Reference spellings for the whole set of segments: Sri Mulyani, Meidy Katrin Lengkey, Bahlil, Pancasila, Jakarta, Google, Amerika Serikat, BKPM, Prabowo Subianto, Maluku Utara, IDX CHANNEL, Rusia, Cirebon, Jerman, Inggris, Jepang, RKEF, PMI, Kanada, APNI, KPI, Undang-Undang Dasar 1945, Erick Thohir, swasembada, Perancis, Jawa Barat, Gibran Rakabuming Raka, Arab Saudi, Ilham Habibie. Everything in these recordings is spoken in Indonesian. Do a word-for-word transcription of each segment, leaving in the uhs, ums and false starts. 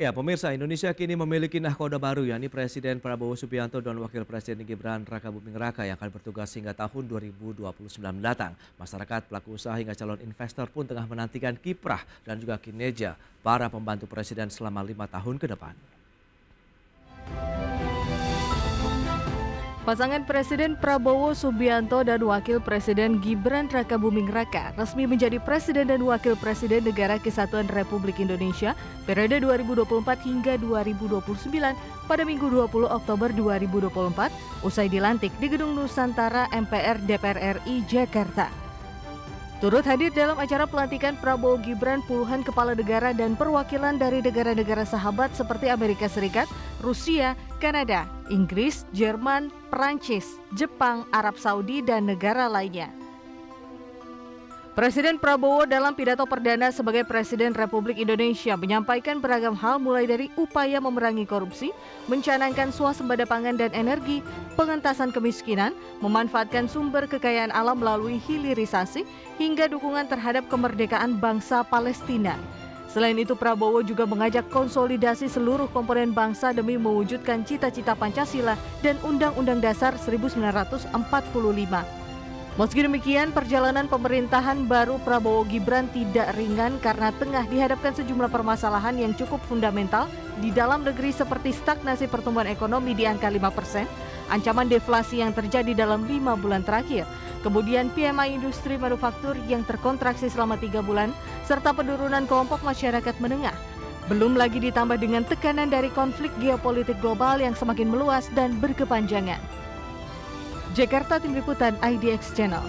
Ya, pemirsa, Indonesia kini memiliki nahkoda baru, yakni Presiden Prabowo Subianto dan Wakil Presiden Gibran Rakabuming Raka yang akan bertugas hingga tahun dua ribu dua puluh sembilan mendatang. Masyarakat, pelaku usaha hingga calon investor pun tengah menantikan kiprah dan juga kinerja para pembantu presiden selama lima tahun ke depan. Pasangan Presiden Prabowo Subianto dan Wakil Presiden Gibran Rakabuming Raka resmi menjadi Presiden dan Wakil Presiden Negara Kesatuan Republik Indonesia periode dua ribu dua puluh empat hingga dua ribu dua puluh sembilan pada Minggu dua puluh Oktober dua ribu dua puluh empat usai dilantik di Gedung Nusantara M P R D P R R I Jakarta. Turut hadir dalam acara pelantikan Prabowo Gibran puluhan kepala negara dan perwakilan dari negara-negara sahabat seperti Amerika Serikat, Rusia, Kanada, Inggris, Jerman, Perancis, Jepang, Arab Saudi, dan negara lainnya. Presiden Prabowo dalam pidato perdana sebagai Presiden Republik Indonesia menyampaikan beragam hal mulai dari upaya memerangi korupsi, mencanangkan swasembada pangan dan energi, pengentasan kemiskinan, memanfaatkan sumber kekayaan alam melalui hilirisasi, hingga dukungan terhadap kemerdekaan bangsa Palestina. Selain itu, Prabowo juga mengajak konsolidasi seluruh komponen bangsa demi mewujudkan cita-cita Pancasila dan Undang-Undang Dasar seribu sembilan ratus empat puluh lima. Meski demikian, perjalanan pemerintahan baru Prabowo Gibran tidak ringan karena tengah dihadapkan sejumlah permasalahan yang cukup fundamental di dalam negeri seperti stagnasi pertumbuhan ekonomi di angka lima persen, ancaman deflasi yang terjadi dalam lima bulan terakhir, kemudian P M I industri manufaktur yang terkontraksi selama tiga bulan, serta penurunan kelompok masyarakat menengah. Belum lagi ditambah dengan tekanan dari konflik geopolitik global yang semakin meluas dan berkepanjangan. Jakarta, Tim Liputan I D X Channel.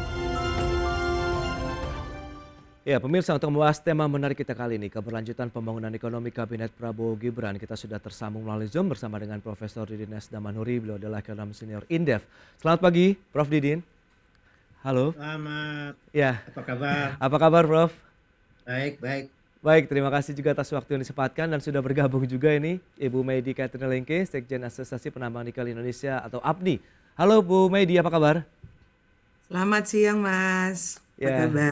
Ya, pemirsa, untuk membahas tema menarik kita kali ini, keberlanjutan pembangunan ekonomi Kabinet Prabowo Gibran, kita sudah tersambung melalui Zoom bersama dengan Profesor Didin S. Damanuri, beliau adalah ekonom senior INDEF. Selamat pagi, Prof Didin. Halo. Selamat. Ya. Apa kabar? Apa kabar, Prof? Baik, baik. Baik, terima kasih juga atas waktu yang disempatkan dan sudah bergabung juga ini Ibu Meidy Katrin Lengkey, Sekjen Asosiasi Penambang Nikel Indonesia atau A P N I. Halo Bu Meidy, apa kabar? Selamat siang, Mas. Apa ya. kabar?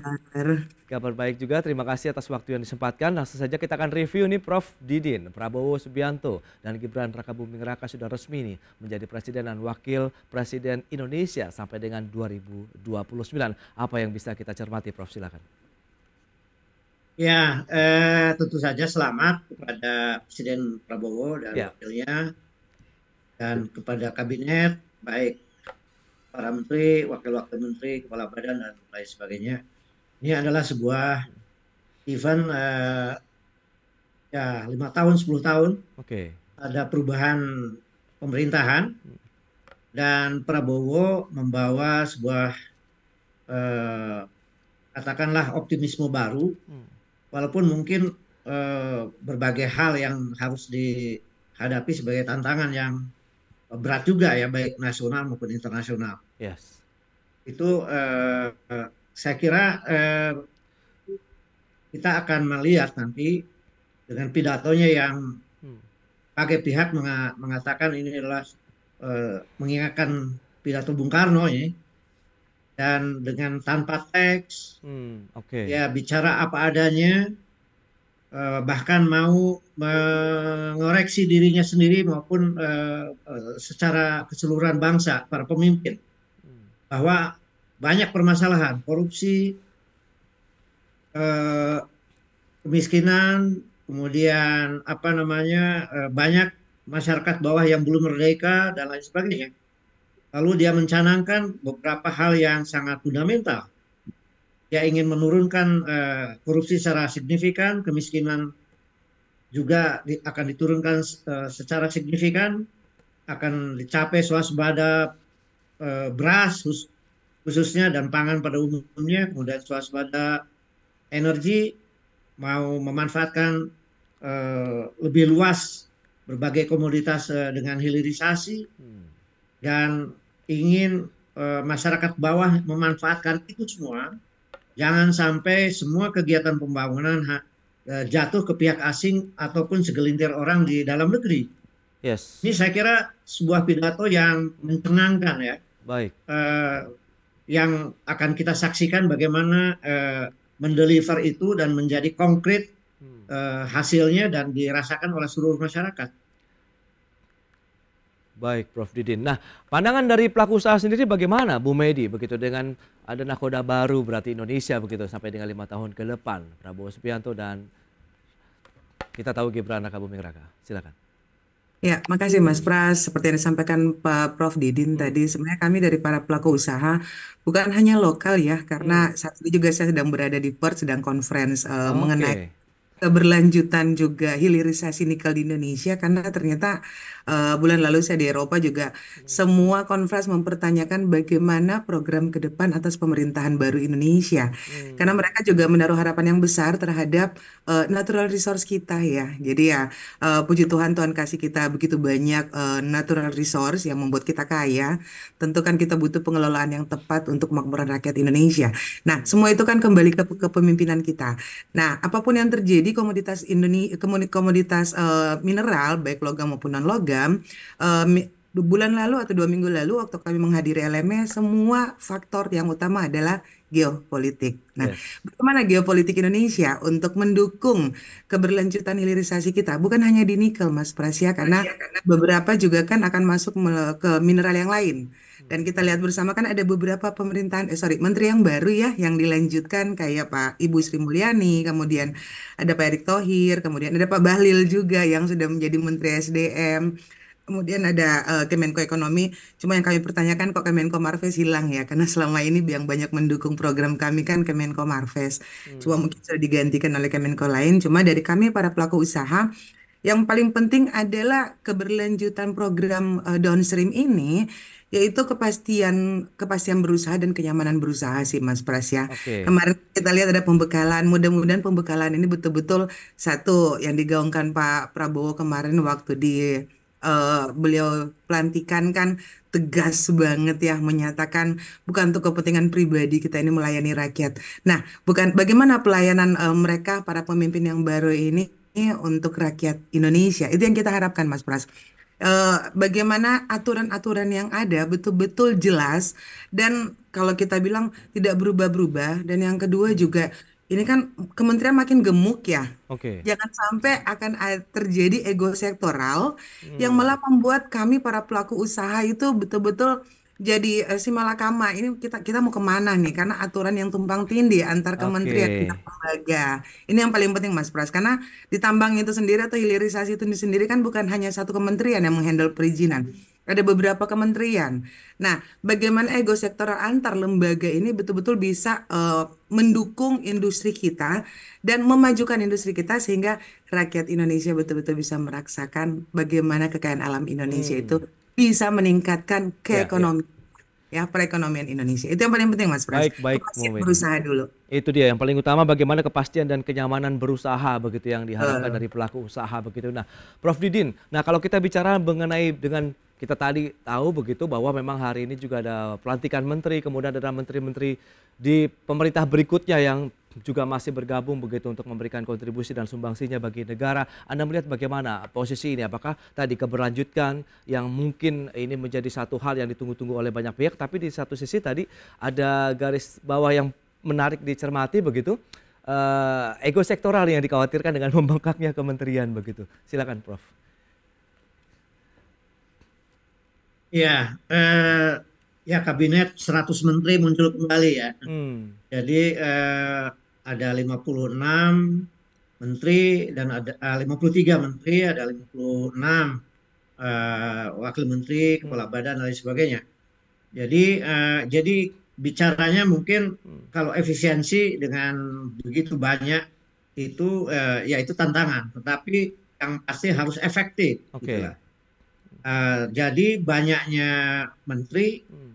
Kabar baik juga, terima kasih atas waktu yang disempatkan. Langsung saja kita akan review nih, Prof Didin. Prabowo Subianto dan Gibran Rakabuming Raka sudah resmi nih menjadi Presiden dan Wakil Presiden Indonesia sampai dengan dua ribu dua puluh sembilan. Apa yang bisa kita cermati, Prof? Silakan. Ya, eh, tentu saja selamat kepada Presiden Prabowo dan ya. wakilnya, dan kepada kabinet, baik para menteri, wakil-wakil menteri, kepala badan, dan lain sebagainya. Ini adalah sebuah event uh, ya lima tahun, sepuluh tahun. Oke. Ada perubahan pemerintahan dan Prabowo membawa sebuah uh, katakanlah optimisme baru, walaupun mungkin uh, berbagai hal yang harus dihadapi sebagai tantangan yang berat juga ya, baik nasional maupun internasional. Yes. Itu eh, saya kira eh, kita akan melihat nanti dengan pidatonya yang pakai pihak mengatakan ini adalah eh, mengingatkan pidato Bung Karno ini, dan dengan tanpa teks, hmm, okay. ya bicara apa adanya, Uh, bahkan mau mengoreksi dirinya sendiri maupun uh, uh, secara keseluruhan bangsa, para pemimpin, bahwa banyak permasalahan, korupsi, uh, kemiskinan, kemudian apa namanya uh, banyak masyarakat bawah yang belum merdeka dan lain sebagainya. Lalu dia mencanangkan beberapa hal yang sangat fundamental. Dia ingin menurunkan uh, korupsi secara signifikan, kemiskinan juga di, akan diturunkan uh, secara signifikan, akan dicapai swasembada uh, beras khus, khususnya dan pangan pada umumnya, kemudian swasembada energi, mau memanfaatkan uh, lebih luas berbagai komoditas uh, dengan hilirisasi, hmm. dan ingin uh, masyarakat bawah memanfaatkan itu semua. Jangan sampai semua kegiatan pembangunan jatuh ke pihak asing ataupun segelintir orang di dalam negeri. Yes. Ini saya kira sebuah pidato yang mencenangkan ya. Baik. Uh, yang akan kita saksikan bagaimana uh, mendeliver itu dan menjadi konkret hmm. eh, hasilnya dan dirasakan oleh seluruh masyarakat. Baik, Prof Didin. Nah, pandangan dari pelaku usaha sendiri bagaimana, Bu Meidy, begitu dengan ada nakoda baru berarti Indonesia begitu sampai dengan lima tahun ke depan, Prabowo Subianto dan kita tahu Gibran Rakabuming Raka. Silakan. Ya, makasih Mas Pras. Seperti yang disampaikan Pak Prof Didin tadi, sebenarnya kami dari para pelaku usaha bukan hanya lokal ya, karena saat ini juga saya sedang berada di Perth, sedang conference uh, okay. mengenai keberlanjutan juga hilirisasi nikel di Indonesia, karena ternyata uh, bulan lalu saya di Eropa juga semua konferensi mempertanyakan bagaimana program ke depan atas pemerintahan baru Indonesia, hmm. karena mereka juga menaruh harapan yang besar terhadap uh, natural resource kita ya. Jadi ya uh, puji Tuhan, Tuhan kasih kita begitu banyak uh, natural resource yang membuat kita kaya. Tentu kan kita butuh pengelolaan yang tepat untuk kemakmuran rakyat Indonesia. Nah, semua itu kan kembali ke kepemimpinan kita. Nah, apapun yang terjadi komoditas Indonesia, komoditas uh, mineral baik logam maupun non logam, uh, bulan lalu atau dua minggu lalu waktu kami menghadiri L M E, semua faktor yang utama adalah geopolitik. Nah, yes. bagaimana geopolitik Indonesia untuk mendukung keberlanjutan hilirisasi kita? Bukan hanya di nikel, Mas Prasya, karena beberapa juga kan akan masuk ke mineral yang lain. Dan kita lihat bersama kan ada beberapa pemerintahan, eh sorry, menteri yang baru ya, yang dilanjutkan kayak Pak Ibu Sri Mulyani, kemudian ada Pak Erick Thohir, kemudian ada Pak Bahlil juga yang sudah menjadi Menteri S D M. Kemudian ada uh, Kemenko Ekonomi, cuma yang kami pertanyakan kok Kemenko Marves hilang ya, karena selama ini yang banyak mendukung program kami kan Kemenko Marves, hmm. cuma mungkin sudah digantikan oleh Kemenko lain. Cuma dari kami para pelaku usaha, yang paling penting adalah keberlanjutan program uh, downstream ini, yaitu kepastian kepastian berusaha dan kenyamanan berusaha sih Mas Prasya. Okay. Kemarin kita lihat ada pembekalan, mudah-mudahan pembekalan ini betul-betul satu yang digaungkan Pak Prabowo kemarin waktu di Uh, beliau pelantikan kan tegas banget ya, menyatakan bukan untuk kepentingan pribadi kita ini melayani rakyat. Nah, bukan bagaimana pelayanan uh, mereka para pemimpin yang baru ini untuk rakyat Indonesia, itu yang kita harapkan Mas Pras. Uh, bagaimana aturan-aturan yang ada betul-betul jelas dan kalau kita bilang tidak berubah-berubah. Dan yang kedua juga, ini kan kementerian makin gemuk ya. Oke. Okay. Jangan sampai akan terjadi ego sektoral hmm. yang malah membuat kami para pelaku usaha itu betul-betul jadi uh, si malakama. Ini kita kita mau kemana nih? Karena aturan yang tumpang tindih antar kementerian, antar lembaga. Ini yang paling penting Mas Pras, karena ditambang itu sendiri atau hilirisasi itu sendiri kan bukan hanya satu kementerian yang menghandle perizinan. Ada beberapa kementerian. Nah, bagaimana ego sektoral antar lembaga ini betul-betul bisa uh, mendukung industri kita dan memajukan industri kita sehingga rakyat Indonesia betul-betul bisa merasakan bagaimana kekayaan alam Indonesia hmm. itu bisa meningkatkan keekonomian, ya, ya. ya perekonomian Indonesia. Itu yang paling penting Mas Pras. Baik, baik, berusaha dulu. Itu dia yang paling utama, bagaimana kepastian dan kenyamanan berusaha begitu yang diharapkan uh. dari pelaku usaha begitu. Nah, Prof Didin, nah kalau kita bicara mengenai dengan kita tadi tahu begitu bahwa memang hari ini juga ada pelantikan menteri, kemudian ada menteri-menteri di pemerintah berikutnya yang juga masih bergabung begitu untuk memberikan kontribusi dan sumbangsinya bagi negara. Anda melihat bagaimana posisi ini? Apakah tadi keberlanjutan yang mungkin ini menjadi satu hal yang ditunggu-tunggu oleh banyak pihak, tapi di satu sisi tadi ada garis bawah yang menarik dicermati begitu, uh, ego sektoral yang dikhawatirkan dengan membengkaknya kementerian begitu. Silakan Prof. Ya, eh, ya kabinet seratus menteri muncul kembali ya. Hmm. Jadi eh, ada lima puluh enam menteri dan ada eh, lima puluh tiga menteri, ada lima puluh enam eh, wakil menteri, kepala badan dan lain sebagainya. Jadi eh, jadi bicaranya mungkin kalau efisiensi dengan begitu banyak itu eh, ya itu tantangan, tetapi yang pasti harus efektif. Oke. Okay. Gitu. Uh, jadi banyaknya menteri hmm.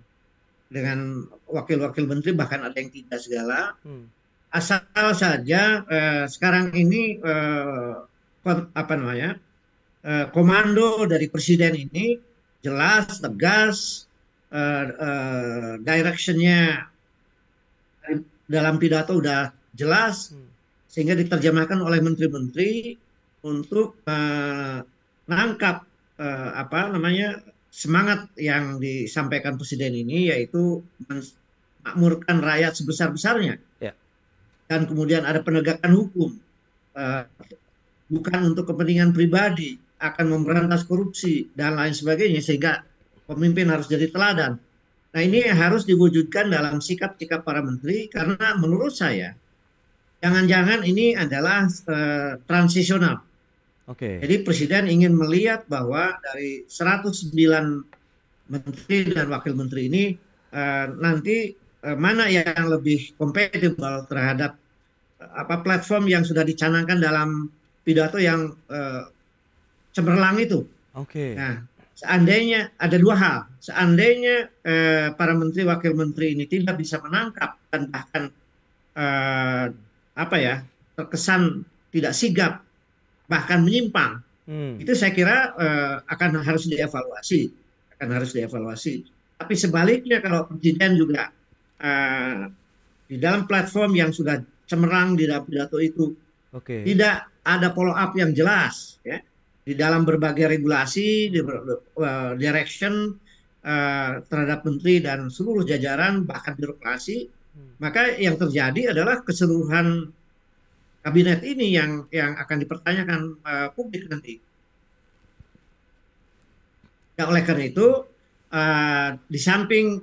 dengan wakil-wakil menteri, bahkan ada yang tidak segala, hmm. asal saja uh, sekarang ini uh, apa namanya uh, komando dari presiden ini jelas, tegas, uh, uh, directionnya dalam pidato udah jelas, hmm. sehingga diterjemahkan oleh menteri-menteri untuk uh, menangkap Uh, apa namanya semangat yang disampaikan presiden ini, yaitu memakmurkan rakyat sebesar-besarnya, yeah. dan kemudian ada penegakan hukum, uh, bukan untuk kepentingan pribadi, akan memberantas korupsi dan lain sebagainya, sehingga pemimpin harus jadi teladan. Nah, ini harus diwujudkan dalam sikap-sikap para menteri, karena menurut saya jangan-jangan ini adalah uh, transisional. Oke. Jadi Presiden ingin melihat bahwa dari seratus sembilan menteri dan wakil menteri ini uh, nanti uh, mana yang lebih kompatibel terhadap uh, apa platform yang sudah dicanangkan dalam pidato yang uh, cemerlang itu. Oke. Nah, seandainya ada dua hal, seandainya eh, para menteri wakil menteri ini tidak bisa menangkap dan bahkan eh, apa ya terkesan tidak sigap, bahkan menyimpang, hmm. itu saya kira eh, akan harus dievaluasi, akan harus dievaluasi. Tapi sebaliknya kalau presiden juga eh, di dalam platform yang sudah cemerlang di dalam pidato itu, okay. tidak ada follow up yang jelas, ya. Di dalam berbagai regulasi, di, uh, direction uh, terhadap menteri dan seluruh jajaran, bahkan birokrasi, hmm. maka yang terjadi adalah keseluruhan kabinet ini yang yang akan dipertanyakan uh, publik nanti. Ya, oleh karena itu, uh, di samping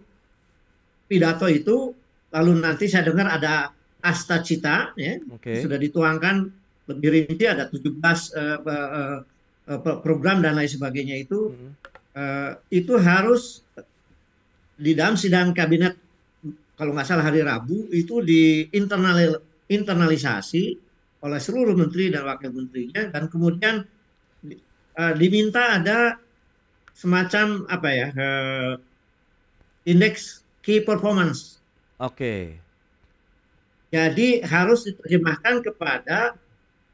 pidato itu, lalu nanti saya dengar ada asta cita, ya, okay. sudah dituangkan lebih rinci, ada tujuh belas uh, uh, program dan lain sebagainya itu, hmm. uh, itu harus di dalam sidang kabinet, kalau nggak salah hari Rabu, itu diinternal internalisasi oleh seluruh menteri dan wakil menterinya, dan kemudian uh, diminta ada semacam apa ya uh, indeks key performance. Oke. Okay. Jadi harus diterjemahkan kepada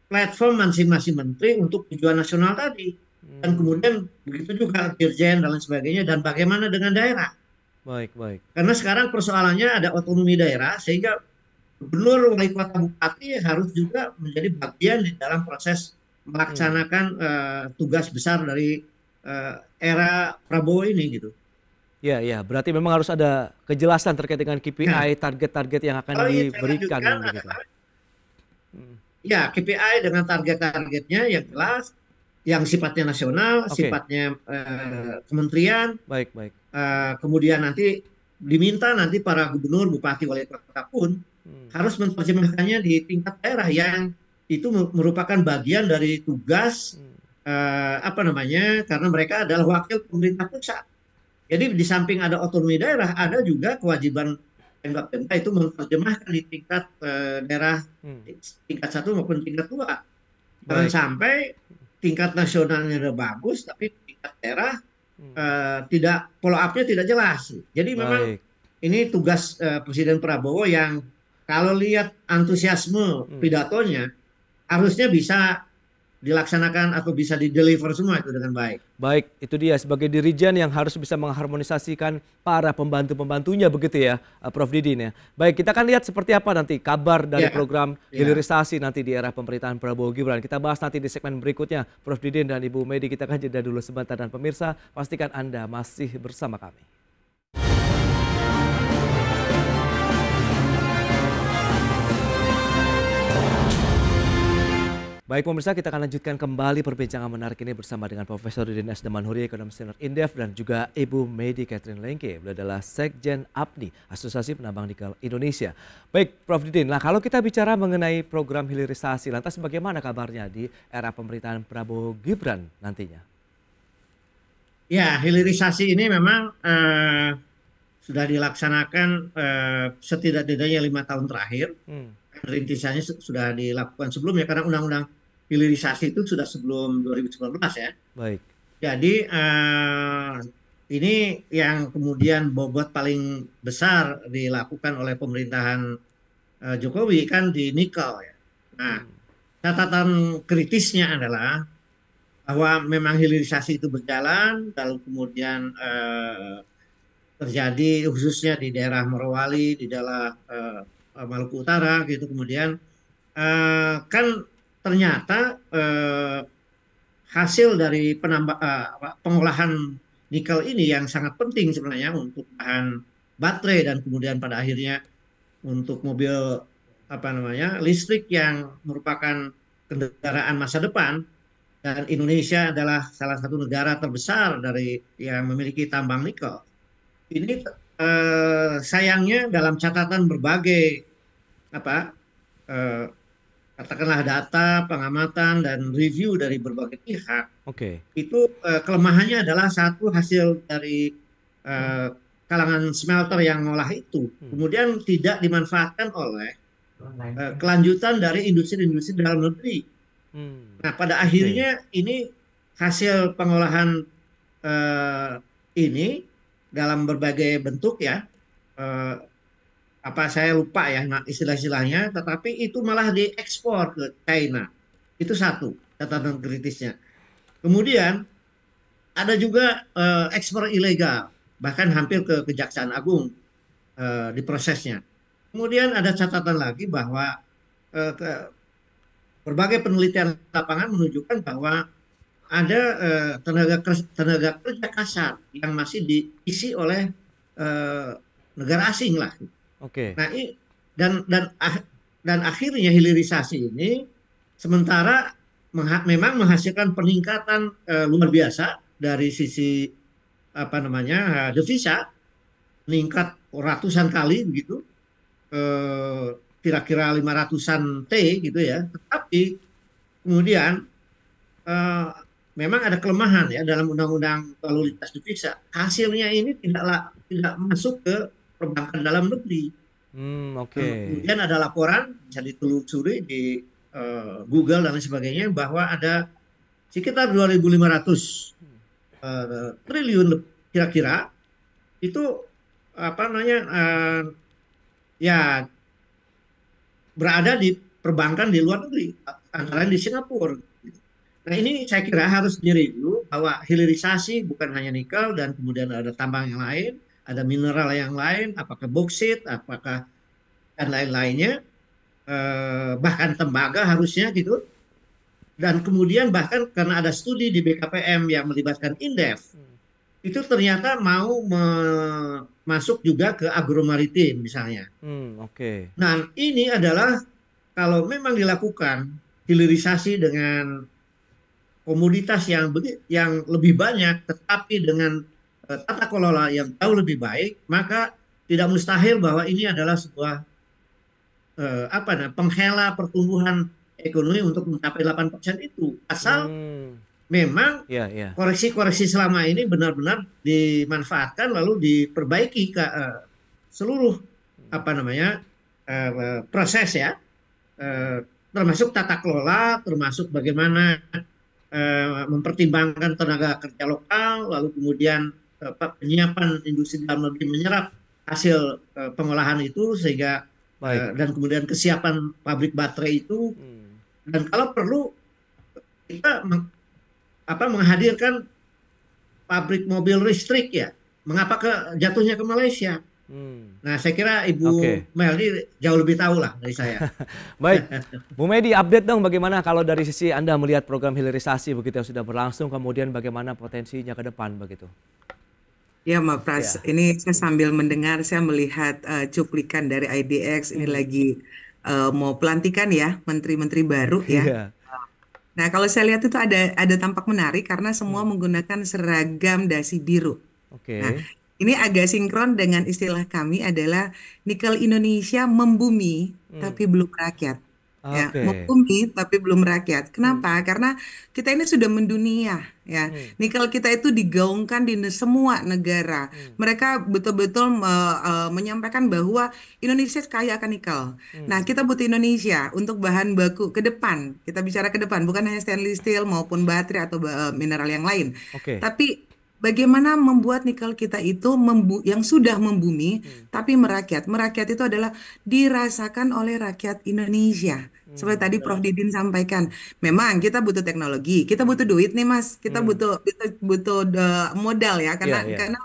platform masing-masing menteri untuk tujuan nasional tadi, hmm. dan kemudian begitu juga dirjen dan lain sebagainya, dan bagaimana dengan daerah. Baik, baik. Karena sekarang persoalannya ada otonomi daerah, sehingga gubernur, wali kota, bupati harus juga menjadi bagian di dalam proses melaksanakan hmm. uh, tugas besar dari uh, era Prabowo ini, gitu. Ya, ya. Berarti memang harus ada kejelasan terkait dengan K P I, target-target nah. yang akan oh, diberikan. Ya, gitu. Hmm. Ya, K P I dengan target-targetnya yang jelas, yang sifatnya nasional, okay. sifatnya uh, kementerian. Baik, baik. Uh, kemudian nanti diminta nanti para gubernur, bupati, wali kota pun hmm. harus menerjemahkannya di tingkat daerah, yang itu merupakan bagian dari tugas hmm. uh, apa namanya, karena mereka adalah wakil pemerintah pusat. Jadi di samping ada otonomi daerah, ada juga kewajiban Pemda itu menerjemahkan di tingkat uh, daerah, hmm. tingkat satu maupun tingkat dua. Jangan sampai tingkat nasionalnya udah bagus, tapi tingkat daerah hmm. uh, tidak, follow up-nya tidak jelas. Jadi Baik. memang ini tugas uh, Presiden Prabowo yang kalau lihat antusiasme hmm. pidatonya, harusnya bisa dilaksanakan atau bisa dideliver semua itu dengan baik. Baik, itu dia sebagai dirjen yang harus bisa mengharmonisasikan para pembantu-pembantunya, begitu ya Prof Didin ya. Baik, kita akan lihat seperti apa nanti kabar dari yeah. program hilirisasi yeah. nanti di era pemerintahan Prabowo Gibran. Kita bahas nanti di segmen berikutnya, Prof Didin dan Ibu Meidy. Kita akan jeda dulu sebentar, dan pemirsa pastikan Anda masih bersama kami. Baik pemirsa, kita akan lanjutkan kembali perbincangan menarik ini bersama dengan Profesor Didin S. Damanuri, Ekonom Senior INDEF, dan juga Ibu Meidy Katrin Lengkey. Beliau adalah Sekjen A P N I, Asosiasi Penambang Nikel Indonesia. Baik Prof Didin, nah kalau kita bicara mengenai program hilirisasi, lantas bagaimana kabarnya di era pemerintahan Prabowo Gibran nantinya? Ya, hilirisasi ini memang eh, sudah dilaksanakan eh, setidak-tidaknya lima tahun terakhir. Hmm. Rintisannya sudah dilakukan sebelumnya, karena undang-undang hilirisasi itu sudah sebelum dua ribu sembilan belas ya. Baik. Jadi uh, ini yang kemudian bobot paling besar dilakukan oleh pemerintahan uh, Jokowi kan di nikel ya. Nah, catatan kritisnya adalah bahwa memang hilirisasi itu berjalan, lalu kemudian uh, terjadi khususnya di daerah Morowali, di daerah uh, Maluku Utara gitu, kemudian uh, kan ternyata uh, hasil dari penambah uh, pengolahan nikel ini yang sangat penting sebenarnya untuk bahan baterai, dan kemudian pada akhirnya untuk mobil apa namanya listrik, yang merupakan kendaraan masa depan, dan Indonesia adalah salah satu negara terbesar dari yang memiliki tambang nikel. Ini eh, sayangnya dalam catatan berbagai apa eh, katakanlah data, pengamatan, dan review dari berbagai pihak, okay. itu eh, kelemahannya adalah satu hasil dari eh, kalangan smelter yang ngolah itu, kemudian tidak dimanfaatkan oleh eh, kelanjutan dari industri-industri dalam negeri. Hmm. Nah, pada akhirnya okay. ini hasil pengolahan eh, ini dalam berbagai bentuk ya, eh, apa saya lupa ya istilah-istilahnya, tetapi itu malah diekspor ke China. Itu satu catatan kritisnya. Kemudian ada juga eh, ekspor ilegal, bahkan hampir ke Kejaksaan Agung eh, di prosesnya. Kemudian ada catatan lagi bahwa eh, ke, berbagai penelitian lapangan menunjukkan bahwa ada eh, tenaga tenaga kerja kasar yang masih diisi oleh eh, negara asing lah. Oke. Okay. Nah, dan dan dan akhirnya hilirisasi ini sementara mengha memang menghasilkan peningkatan e, luar biasa dari sisi apa namanya devisa, meningkat ratusan kali begitu, kira-kira e, lima ratusan t gitu ya. Tetapi kemudian e, memang ada kelemahan ya dalam undang-undang lalu lintas devisa. Hasilnya ini tidaklah tidak masuk ke perbankan dalam negeri. Hmm, okay. Kemudian ada laporan bisa ditelusuri di uh, Google dan lain sebagainya bahwa ada sekitar dua ribu lima ratus uh, triliun kira-kira itu apa namanya uh, ya berada di perbankan di luar negeri, antara di Singapura. Nah, ini saya kira harus direview bahwa hilirisasi bukan hanya nikel dan kemudian ada tambang yang lain. Ada mineral yang lain, apakah boksit, apakah dan lain-lainnya, eh, bahkan tembaga harusnya gitu. Dan kemudian bahkan karena ada studi di B K P M yang melibatkan INDEF, itu ternyata mau masuk juga ke agromaritim misalnya. Hmm, Oke. Okay. Nah, ini adalah kalau memang dilakukan hilirisasi dengan komoditas yang yang lebih banyak, tetapi dengan tata kelola yang jauh lebih baik, maka tidak mustahil bahwa ini adalah sebuah eh, apa nah, penghela pertumbuhan ekonomi untuk mencapai delapan persen itu, asal hmm. memang koreksi-koreksi yeah, yeah. selama ini benar-benar dimanfaatkan lalu diperbaiki ke eh, seluruh apa namanya eh, proses ya, eh, termasuk tata kelola, termasuk bagaimana eh, mempertimbangkan tenaga kerja lokal, lalu kemudian penyiapan industri dalam negeri menyerap hasil uh, pengolahan itu sehingga uh, dan kemudian kesiapan pabrik baterai itu hmm. dan kalau perlu kita meng, apa menghadirkan pabrik mobil listrik ya, mengapa ke jatuhnya ke Malaysia. Hmm. Nah, saya kira Ibu okay. Meidy jauh lebih tahu lah dari saya. Baik, Bu Meidy, update dong bagaimana kalau dari sisi Anda melihat program hilirisasi begitu yang sudah berlangsung, kemudian bagaimana potensinya ke depan begitu. Ya, Mbak Pras, ya. Ini saya sambil mendengar, saya melihat uh, cuplikan dari I D X ini lagi uh, mau pelantikan ya, menteri-menteri baru ya. ya. Nah, kalau saya lihat itu ada ada tampak menarik karena semua hmm. menggunakan seragam dasi biru. Oke. Okay. Nah, ini agak sinkron dengan istilah kami adalah nikel Indonesia membumi hmm. tapi belum rakyat. Ya, okay. membumi tapi belum rakyat. Kenapa? Hmm. Karena kita ini sudah mendunia, ya. Hmm. Nikel kita itu digaungkan di semua negara. Hmm. Mereka betul-betul me- uh, menyampaikan bahwa Indonesia kaya akan nikel. Hmm. Nah, kita butuh Indonesia untuk bahan baku ke depan. Kita bicara ke depan, bukan hanya stainless steel maupun baterai atau uh, mineral yang lain. Okay. Tapi bagaimana membuat nikel kita itu membu yang sudah membumi hmm. tapi merakyat. Merakyat itu adalah dirasakan oleh rakyat Indonesia. Hmm. Seperti tadi Prof Didin sampaikan, memang kita butuh teknologi, kita butuh duit nih Mas, kita hmm. butuh butuh, butuh uh, modal ya, karena yeah, yeah. karena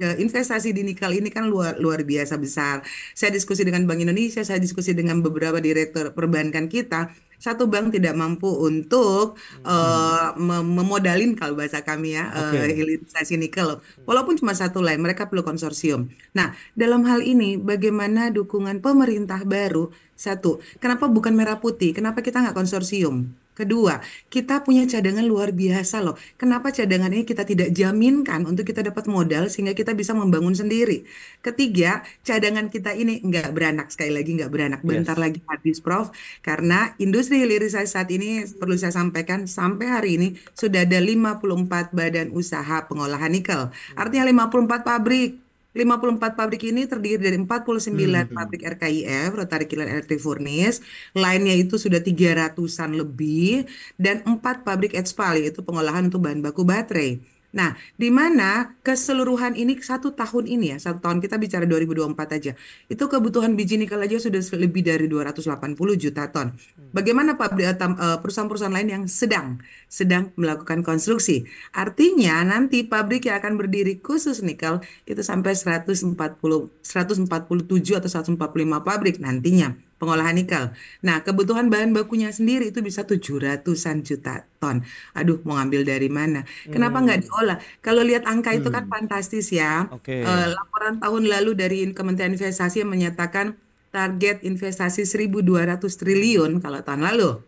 uh, investasi di nikel ini kan luar luar biasa besar. Saya diskusi dengan Bank Indonesia, saya diskusi dengan beberapa direktur perbankan kita. satu bank tidak mampu untuk hmm. uh, mem memodalin kalau bahasa kami ya okay. uh, hilirisasi nikel, walaupun cuma satu line, mereka perlu konsorsium. Nah, dalam hal ini bagaimana dukungan pemerintah baru? Satu, kenapa bukan merah putih? Kenapa kita nggak konsorsium? Kedua, kita punya cadangan luar biasa loh. Kenapa cadangan ini kita tidak jaminkan untuk kita dapat modal sehingga kita bisa membangun sendiri? Ketiga, cadangan kita ini nggak beranak, sekali lagi nggak beranak. Bentar yes. lagi habis, Prof. Karena industri hilirisasi saat ini, perlu saya sampaikan, sampai hari ini sudah ada lima puluh empat badan usaha pengolahan nikel. Artinya lima puluh empat pabrik. lima puluh empat pabrik ini terdiri dari empat puluh sembilan hmm. pabrik R K I F, rotari kilang elektrik furnis, lainnya itu sudah tiga ratusan lebih, dan empat pabrik ETSPAL, yaitu pengolahan untuk bahan baku baterai. Nah, di mana keseluruhan ini satu tahun ini ya, satu tahun kita bicara dua ribu dua puluh empat aja, itu kebutuhan biji nikel aja sudah lebih dari dua ratus delapan puluh juta ton. Bagaimana perusahaan-perusahaan lain yang sedang sedang melakukan konstruksi? Artinya nanti pabrik yang akan berdiri khusus nikel itu sampai seratus empat puluh, seratus empat puluh tujuh atau seratus empat puluh lima pabrik nantinya pengolahan nikel. Nah, kebutuhan bahan bakunya sendiri itu bisa tujuh ratusan juta ton. Aduh, mau ngambil dari mana? Kenapa nggak hmm. diolah? Kalau lihat angka itu kan hmm. fantastis ya. Okay. Uh, laporan tahun lalu dari Kementerian Investasi yang menyatakan target investasi seribu dua ratus triliun kalau tahun lalu.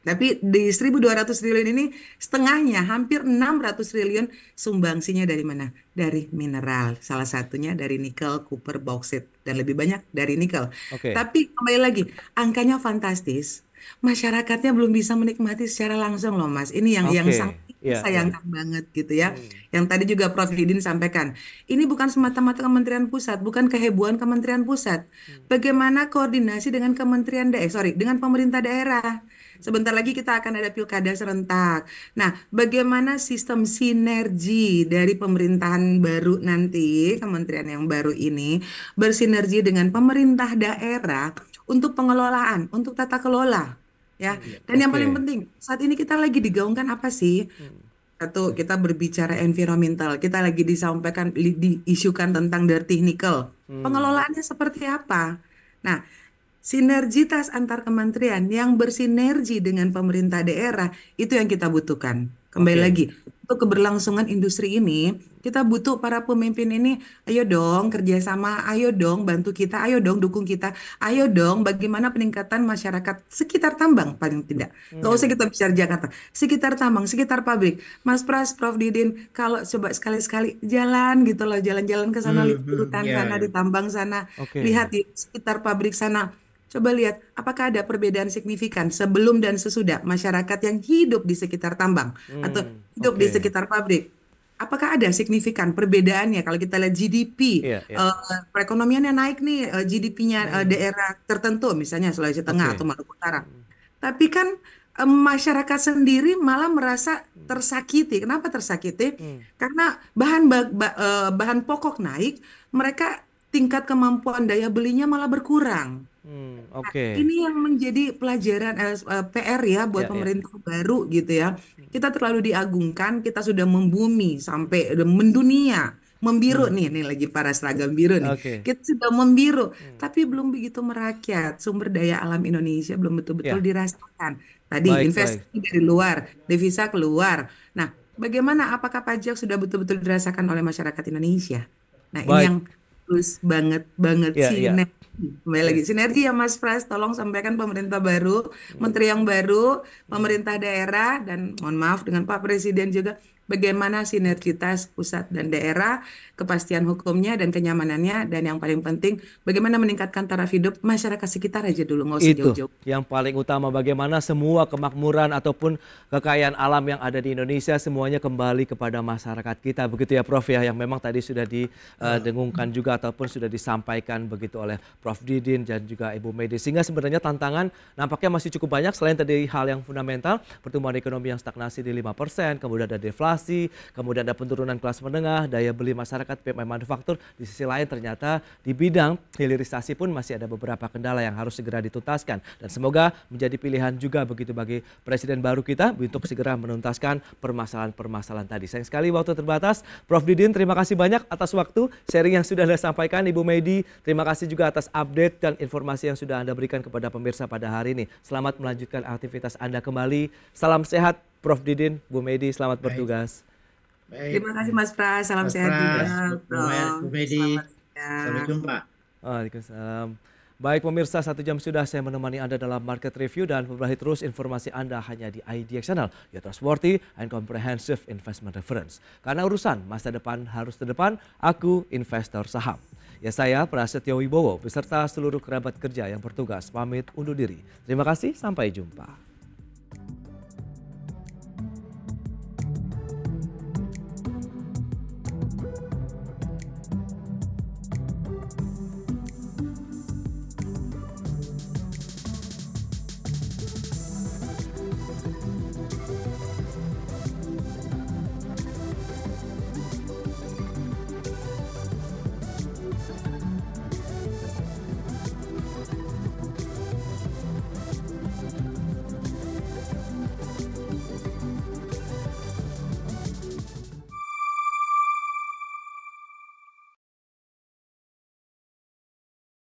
Tapi di seribu dua ratus triliun ini setengahnya, hampir enam ratus triliun sumbangsinya dari mana? Dari mineral, salah satunya dari nikel, copper, bauxit, dan lebih banyak dari nikel. Okay. Tapi kembali lagi, angkanya fantastis. Masyarakatnya belum bisa menikmati secara langsung loh Mas. Ini yang okay. yang sangat yeah, sayangkan yeah. banget gitu ya. Hmm. Yang tadi juga Prof Didin sampaikan, ini bukan semata-mata Kementerian Pusat, bukan kehebohan Kementerian Pusat. Hmm. Bagaimana koordinasi dengan Kementerian Daerah, sorry, dengan pemerintah daerah. Sebentar lagi kita akan ada pilkada serentak. Nah, bagaimana sistem sinergi dari pemerintahan baru nanti, kementerian yang baru ini, bersinergi dengan pemerintah daerah untuk pengelolaan, untuk tata kelola. Ya. Dan okay. yang paling penting, saat ini kita lagi digaungkan apa sih? Satu, kita berbicara environmental, kita lagi disampaikan, diisukan tentang dirty nickel. Pengelolaannya seperti apa? Nah, sinergitas antar kementerian yang bersinergi dengan pemerintah daerah itu yang kita butuhkan. Kembali okay. lagi, untuk keberlangsungan industri ini, kita butuh para pemimpin ini, ayo dong kerjasama, ayo dong bantu kita, ayo dong dukung kita, ayo dong bagaimana peningkatan masyarakat sekitar tambang paling tidak. Nggak hmm. usah kita bicara Jakarta, sekitar tambang, sekitar pabrik. Mas Pras, Prof Didin, kalau coba sekali-sekali jalan gitu loh, jalan-jalan ke sana, hmm, lihat hutan yeah. sana, di tambang sana, okay. lihat di sekitar pabrik sana. Coba lihat, apakah ada perbedaan signifikan sebelum dan sesudah masyarakat yang hidup di sekitar tambang hmm, atau hidup okay. di sekitar pabrik? Apakah ada signifikan perbedaannya kalau kita lihat G D P, yeah, yeah. Uh, perekonomiannya naik nih, uh, G D P-nya hmm. uh, daerah tertentu, misalnya Sulawesi Tengah okay. atau Maluku Utara. Hmm. Tapi kan um, masyarakat sendiri malah merasa tersakiti. Kenapa tersakiti? Hmm. Karena bahan ba ba uh, bahan pokok naik, mereka tingkat kemampuan daya belinya malah berkurang. Hmm, okay. Nah, ini yang menjadi pelajaran eh, P R ya buat yeah, pemerintah yeah. baru gitu ya. Kita terlalu diagungkan, kita sudah membumi sampai mendunia, membiru hmm. nih, nih lagi para seragam biru nih. Okay. Kita sudah membiru, hmm. tapi belum begitu merakyat. Sumber daya alam Indonesia belum betul-betul yeah. dirasakan. Tadi baik, investasi baik. dari luar, devisa keluar. Nah, bagaimana? Apakah pajak sudah betul-betul dirasakan oleh masyarakat Indonesia? Nah, baik. ini yang terus banget banget yeah, sih. Yeah. Kembali lagi, sinergi ya Mas Pras, tolong sampaikan pemerintah baru, menteri yang baru, pemerintah daerah, dan mohon maaf dengan Pak Presiden juga, bagaimana sinergitas pusat dan daerah, kepastian hukumnya dan kenyamanannya, dan yang paling penting bagaimana meningkatkan taraf hidup masyarakat sekitar aja dulu, nggak usah jauh-jauh. Itu yang paling utama, bagaimana semua kemakmuran ataupun kekayaan alam yang ada di Indonesia semuanya kembali kepada masyarakat kita, begitu ya Prof ya, yang memang tadi sudah didengungkan juga ataupun sudah disampaikan begitu oleh Prof Prof Didin dan juga Ibu Meidy, sehingga sebenarnya tantangan nampaknya masih cukup banyak selain tadi hal yang fundamental, pertumbuhan ekonomi yang stagnasi di lima persen, kemudian ada deflasi, inflasi, kemudian ada penurunan kelas menengah, daya beli masyarakat, P M I manufaktur. Di sisi lain ternyata di bidang hilirisasi pun masih ada beberapa kendala yang harus segera dituntaskan. Dan semoga menjadi pilihan juga begitu bagi Presiden baru kita untuk segera menuntaskan permasalahan-permasalahan tadi. Sayang sekali waktu terbatas. Prof Didin, terima kasih banyak atas waktu sharing yang sudah Anda sampaikan. Ibu Meidy, terima kasih juga atas update dan informasi yang sudah Anda berikan kepada pemirsa pada hari ini. Selamat melanjutkan aktivitas Anda kembali. Salam sehat Prof Didin, Bu Meidy, selamat Baik. bertugas. Baik. Terima kasih Mas Pras, salam Mas sehat juga. Bu Meidy, sampai jumpa. Waalaikumsalam. Baik pemirsa, satu jam sudah saya menemani Anda dalam market review dan perbaiki terus informasi Anda hanya di I D X Channel, your trustworthy and comprehensive investment reference. Karena urusan masa depan harus terdepan, aku investor saham. Ya saya, Prasetyo Wibowo, beserta seluruh kerabat kerja yang bertugas pamit undur diri. Terima kasih, sampai jumpa.